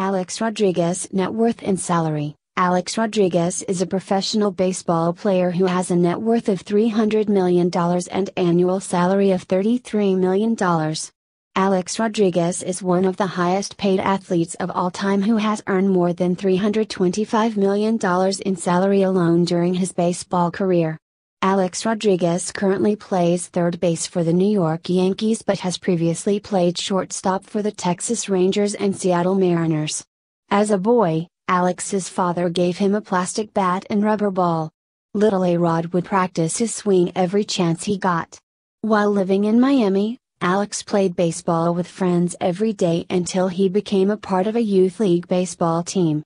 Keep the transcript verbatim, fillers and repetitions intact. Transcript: Alex Rodriguez net worth and salary. Alex Rodriguez is a professional baseball player who has a net worth of three hundred million dollars and annual salary of thirty-three million dollars. Alex Rodriguez is one of the highest paid athletes of all time who has earned more than three hundred twenty-five million dollars in salary alone during his baseball career. Alex Rodriguez currently plays third base for the New York Yankees but has previously played shortstop for the Texas Rangers and Seattle Mariners. As a boy, Alex's father gave him a plastic bat and rubber ball. Little A-Rod would practice his swing every chance he got. While living in Miami, Alex played baseball with friends every day until he became a part of a youth league baseball team.